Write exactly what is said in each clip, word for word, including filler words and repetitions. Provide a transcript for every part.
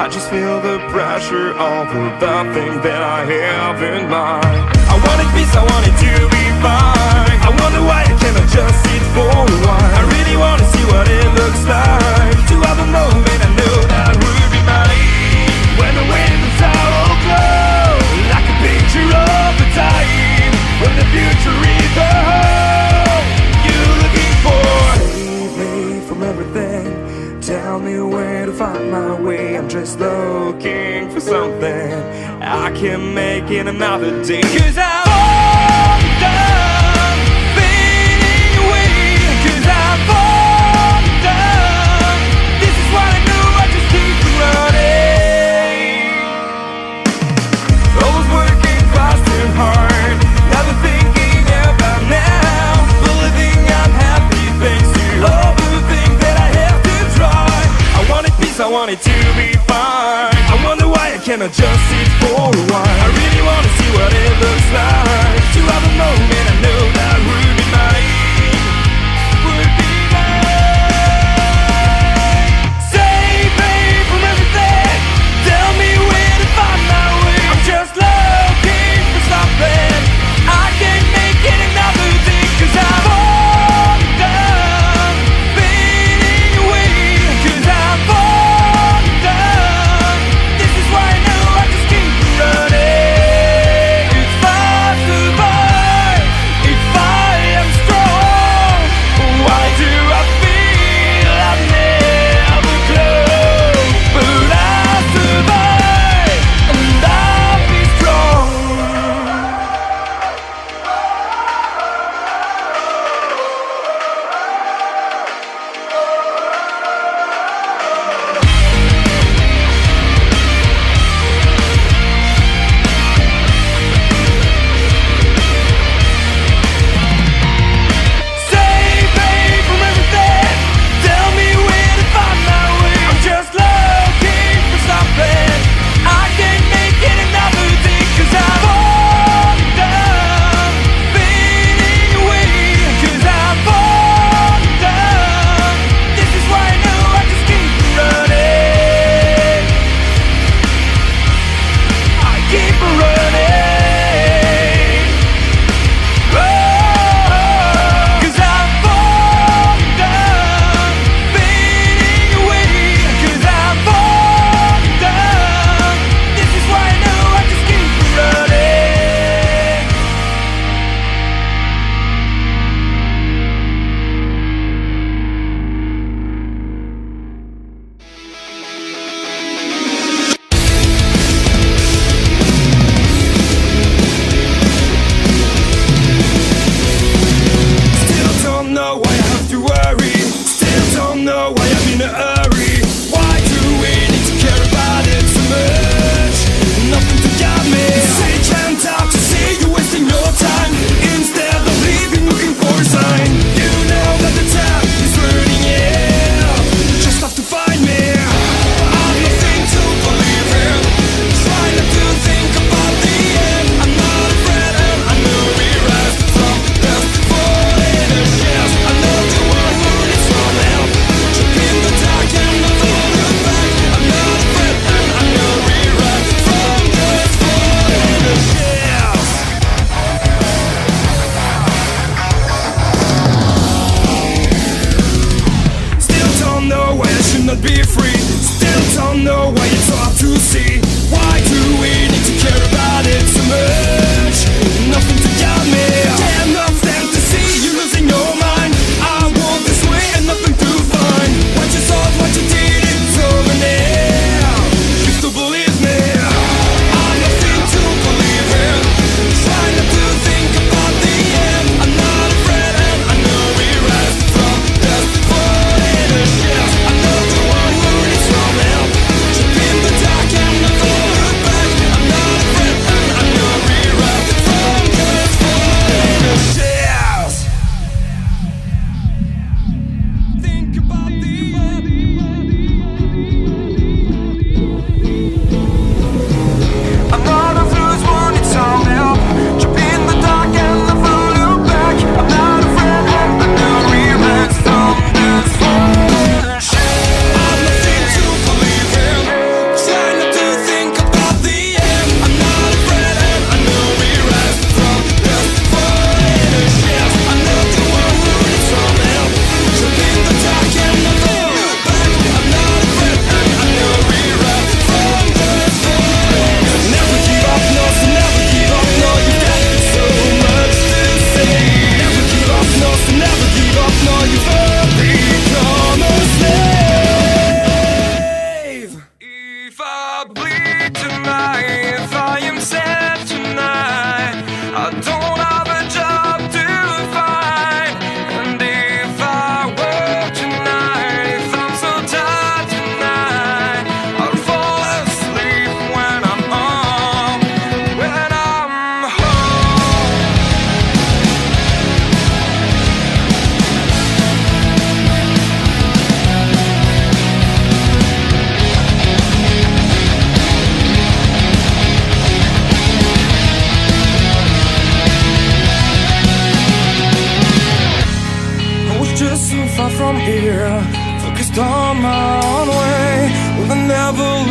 I just feel the pressure of the thing that I have in mind. I wanted peace, I wanted to be fine. I wonder why I cannot just sit for a while. I really wanna see what it looks like to have a moment I know that would be mine. When the winds are all blown, like a picture of the time when the future is the home you're looking for. Save me from everything. Tell me where to find my way. I'm just looking for something I can make in another day. Cause I'm all done fading away. Cause I'm all done. This is what I know, I just keep running. Always working fast and hard, never thinking about now, believing I'm happy thanks to all the things that I have to. I wanted peace, I wanted to be fine. I wonder why I cannot just sit for a while. I really wanna see what it looks like to have a moment I know that would be mine. Would be mine. Save me from everything. Tell me where to find my way. I'm just looking for something I can make it another day. Cause I'm all done fading away. Cause I'm all done. This is why I know I just keep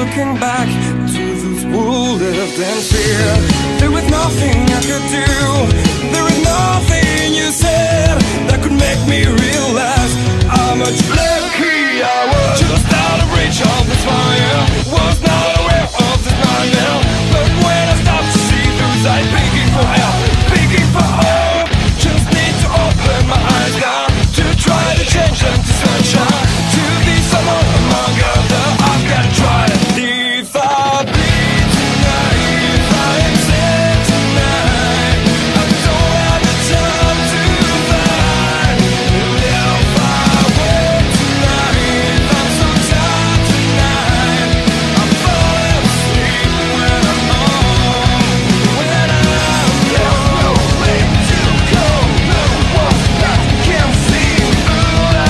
looking back to this world lived in fear. There was nothing I could do, there was nothing you said that could make me realize how much lucky I was. Just out of reach of this fire, was not aware of this nightmare. But when I stopped to see through sight, begging for help, begging for hope, just need to open my eyes now, to try to change them to sunshine, to be someone among others. I've got to try it. If I bleed tonight, if I am sad tonight, I don't have the time to fight. And if I wait tonight, if I'm so tired tonight, I'm falling asleep when I'm home. When I'm no place to go, no one that can see through at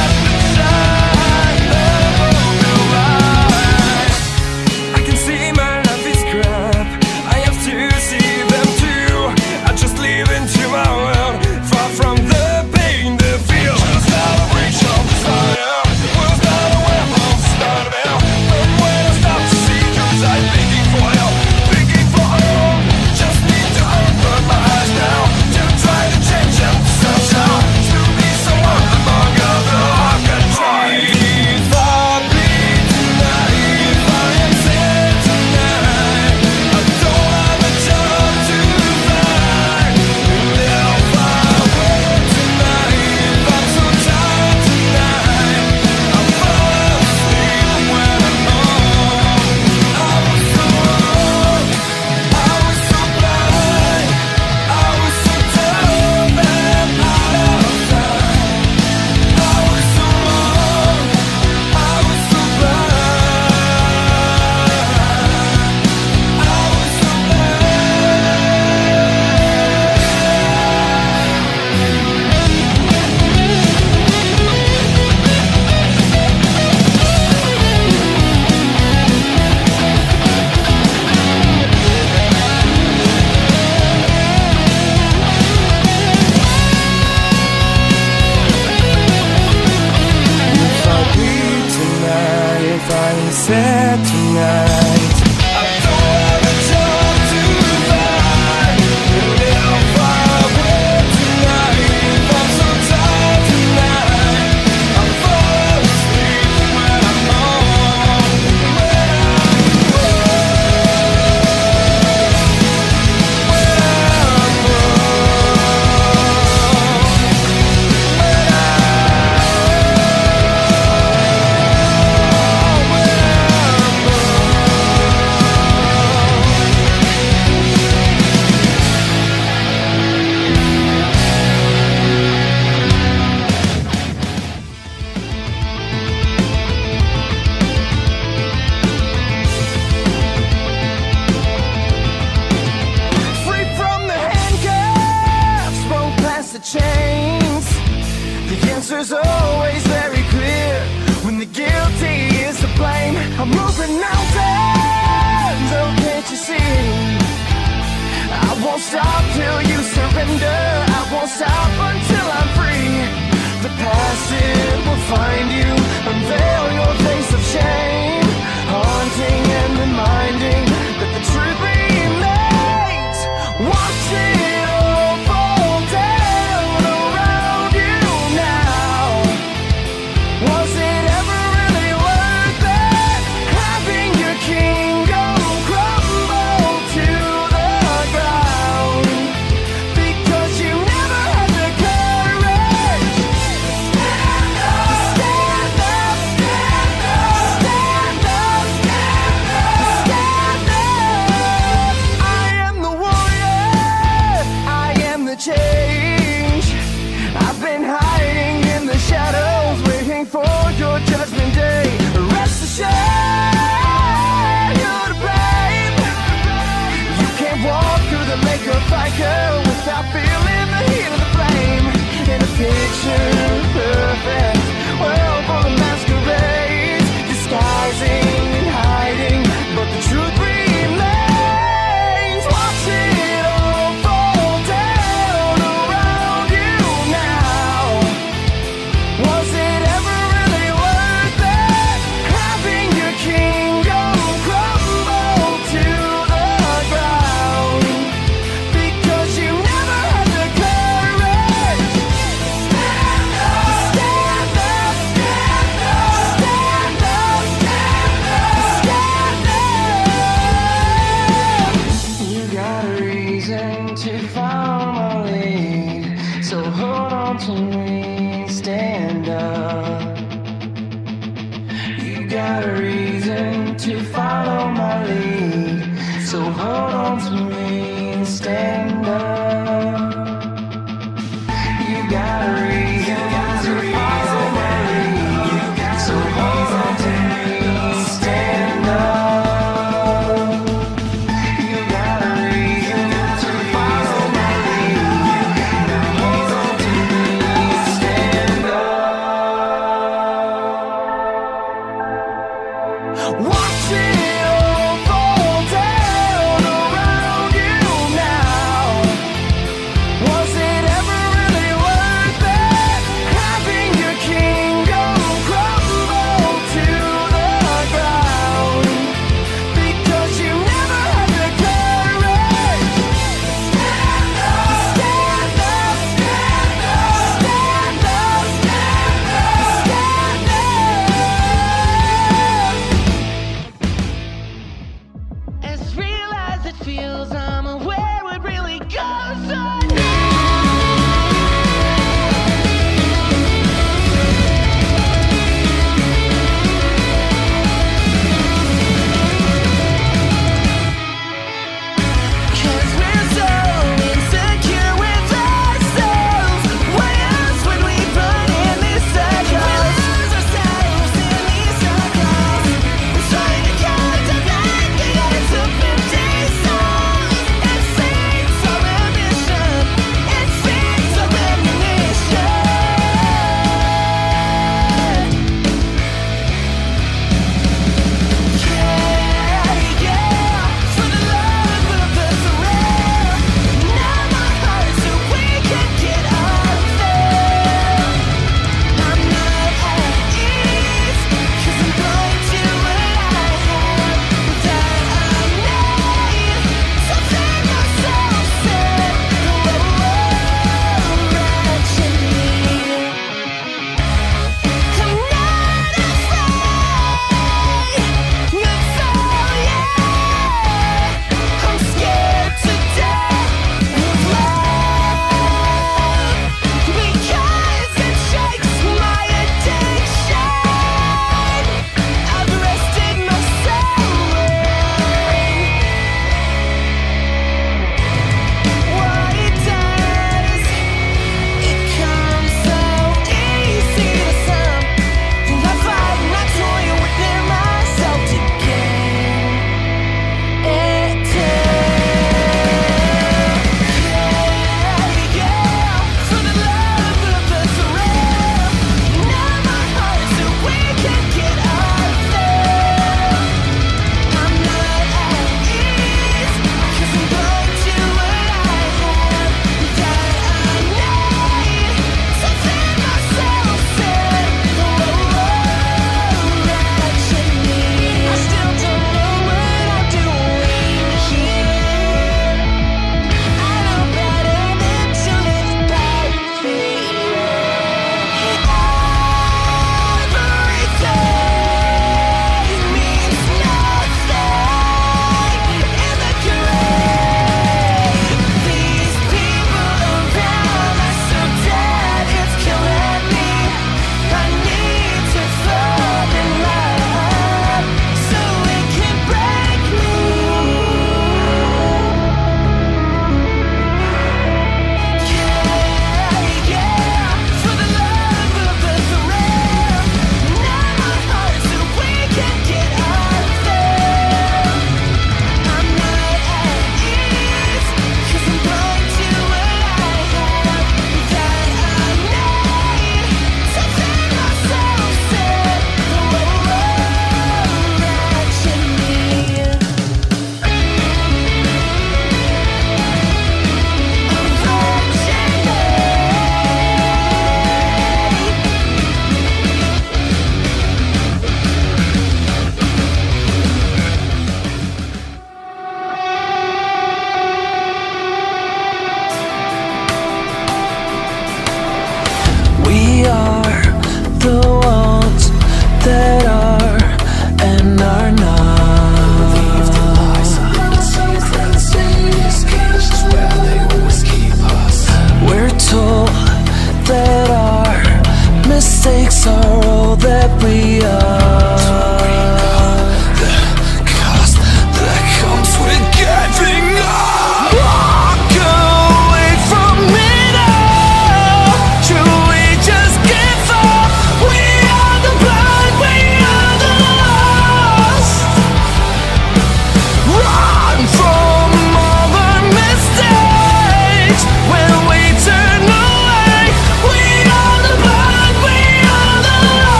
the time of the light. I can see my life is crap, I have to see them too. I just live into my world, far from the pain, the fear. Just out of reach of the fire, was not aware of the start of hell. But when I stopped to see through sight, begging for help, begging for hope, just need to open my eyes now, to try to change them to sunshine, to be someone among others. I've got to try. If I bleed tonight, if I am sad tonight, I don't have a time to fight. And if I wait tonight, if I'm so tired tonight, I'm falling asleep when I'm home. I was so wrong, I was so blind, I was so dumb and out of time. I was so wrong, I was so blind, I was so blind. If I bleed tonight, if I am sad tonight, I don't have a time to fight. And if I wait tonight, if I'm so tired tonight, I'm falling asleep when I'm home. When I'm free from the handcuffs, won't past the chains. The answer's always very clear when the guilty is to blame. I'm moving mountains, oh can't you see? I won't stop till you surrender, I won't stop until I'm free. The past, it will find you, unveil your face of shame, haunting and reminding that the truth remains. Watch it all fall down around you now. Was it ever really worth it, having your kingdom crumble to the ground? Because you never had the courage to stand up, to stand up, stand up, stand up, stand up, stand up. I am the warrior, I am the change. I've been hiding in the shadows, waiting for your judgment day. Rest assured, you're to blame. You can't walk through the maker fighter without feeling the heat of the flame. In a picture perfect world full of masquerades, disguising and hiding, but the truth remains. Watch it all fall down around can we stand up? You got a reason to follow my lead, so hold on to me and stand up. You got a reason to follow my lead, so hold on to me and stand up. Watch it all fall down around you now.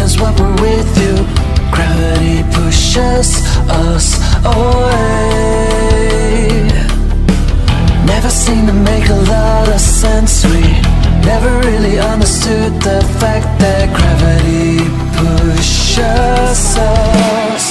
since when we're with you. Gravity pushes us away. Never seemed to make a lot of sense. We never really understood the fact that gravity pushes us.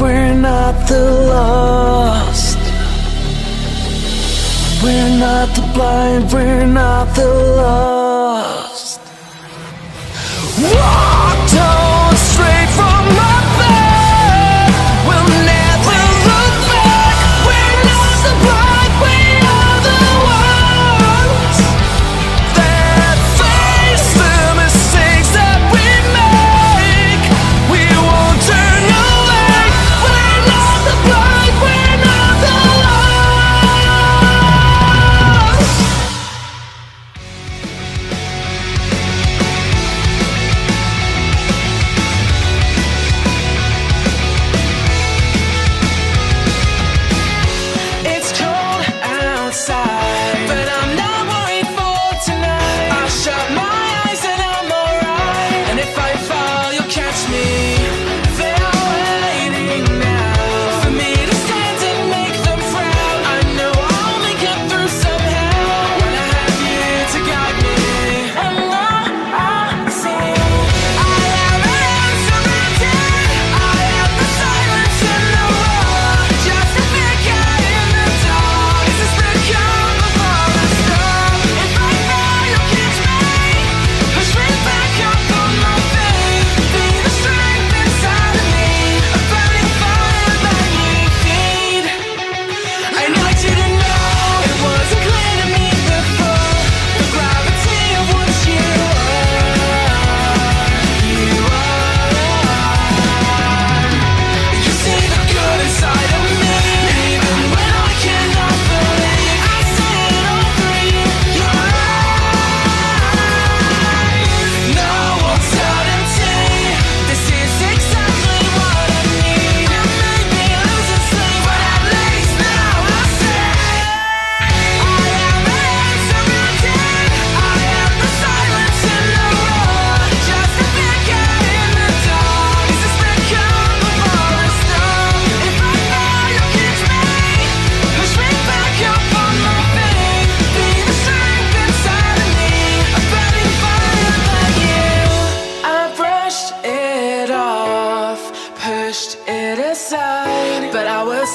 We're not the lost. We're not the blind. We're not the lost. Walked on straight from my bed. We'll never look back. We're not the blind. We are the ones that face the mistakes that we make. We won't turn away.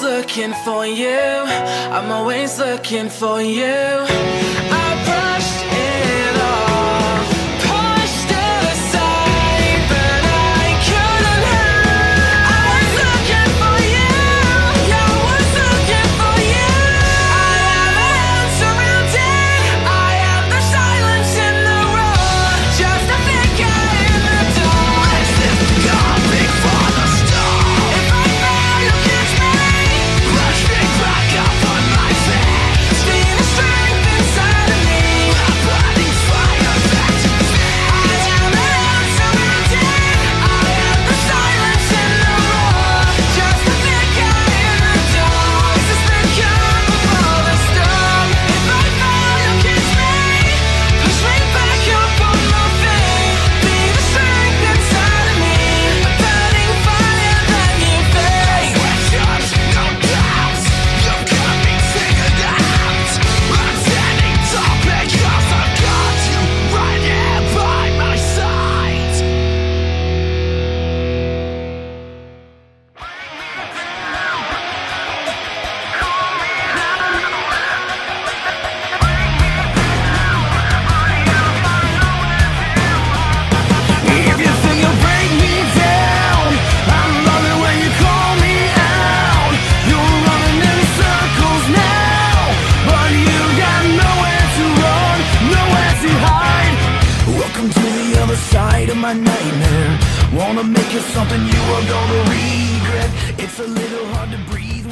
Looking for you, I'm always looking for you. I brushed it off, pushed it aside, but I couldn't hide. I was looking for you, I was looking for you. I have a head surrounded, I have the silence in the room, just a figure in the door. As if coming for the storm. If I fail, you catch me. Rush me back up on my feet. See the strength inside of me. I'ma make it something you are gonna regret. It's a little hard to breathe.